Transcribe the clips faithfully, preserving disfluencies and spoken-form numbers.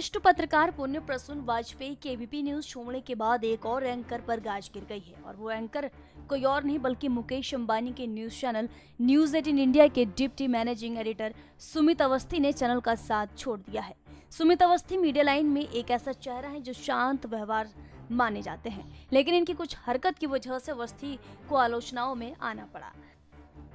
वरिष्ठ पत्रकार पुण्य प्रसून वाजपेयी के एबीपी न्यूज छोड़ने के बाद एक और एंकर पर गाज गिर गई है और वो एंकर कोई और नहीं बल्कि मुकेश अम्बानी के news channel news eighteen India के deputy managing editor Sumit Awasthi ने चैनल का साथ छोड़ दिया है। सुमित अवस्थी मीडिया लाइन में एक ऐसा चेहरा है जो शांत व्यवहार माने जाते हैं, लेकिन इनकी कुछ हरकत की वजह से अवस्थी को आलोचनाओं में आना पड़ा।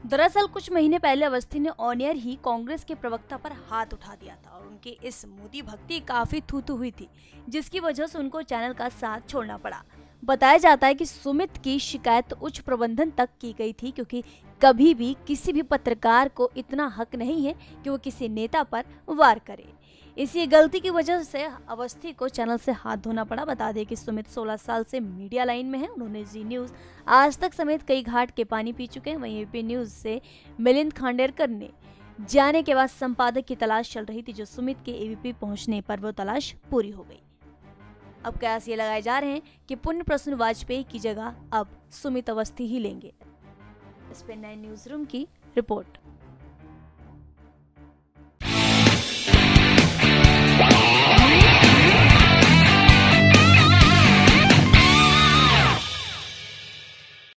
दरअसल कुछ महीने पहले अवस्थी ने ऑन एयर ही कांग्रेस के प्रवक्ता पर हाथ उठा दिया था और उनके इस मोदी भक्ति काफी थूथू हुई थी, जिसकी वजह से उनको चैनल का साथ छोड़ना पड़ा। बताया जाता है कि सुमित की शिकायत उच्च प्रबंधन तक की गई थी, क्योंकि कभी भी किसी भी पत्रकार को इतना हक नहीं है कि वो किसी नेता पर वार करे। इसी गलती की वजह से अवस्थी को चैनल से हाथ धोना पड़ा। बता दें कि सुमित सोलह साल से मीडिया लाइन में हैं। उन्होंने जी न्यूज, आज तक समेत कई घाट के पानी पी चुके हैं। वहीं एबीपी न्यूज से मिलिंद खांडेरकर ने जाने के बाद संपादक की तलाश चल रही थी, जो सुमित के एबीपी पहुंचने पर वो तलाश पूरी हो गई। अब कयास ये लगाए जा रहे हैं कि पुण्य प्रसून वाजपेयी की जगह अब सुमित अवस्थी ही लेंगे। इस पर नए न्यूज रूम की रिपोर्ट।